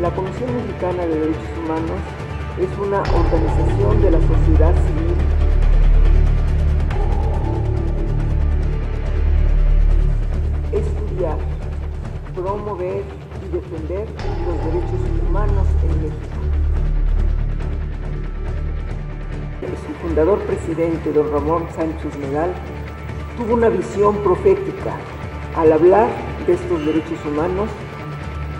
La Comisión Mexicana de Derechos Humanos es una organización de la sociedad civil . Estudiar, promover y defender los derechos humanos en México. Su fundador presidente, don Ramón Sánchez Medal, tuvo una visión profética al hablar de estos derechos humanos,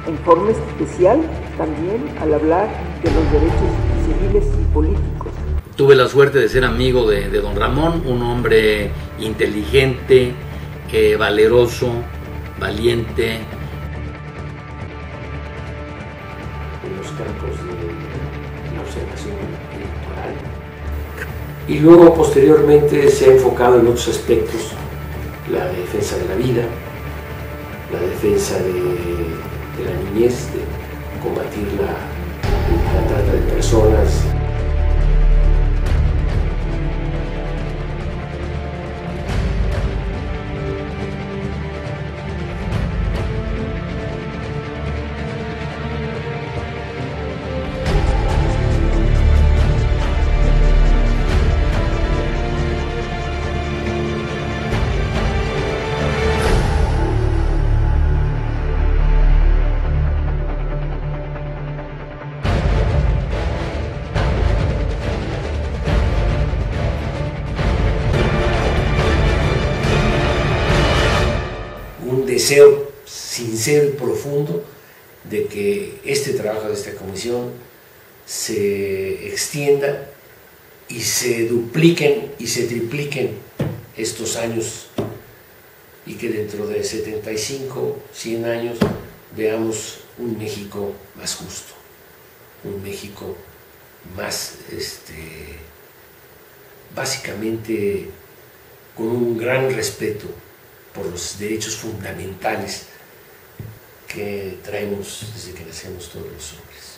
en forma especial también al hablar de los derechos civiles y políticos. Tuve la suerte de ser amigo de don Ramón, un hombre inteligente, valeroso, valiente. En los campos de la observación electoral. Y luego, posteriormente, se ha enfocado en otros aspectos: la defensa de la vida, la defensa de la niñez, de combatir la trata de personas. Deseo sincero y profundo de que este trabajo de esta comisión se extienda y se dupliquen y se tripliquen estos años, y que dentro de 75, 100 años veamos un México más justo, un México más, básicamente con un gran respeto por los derechos fundamentales que traemos desde que nacemos todos los hombres.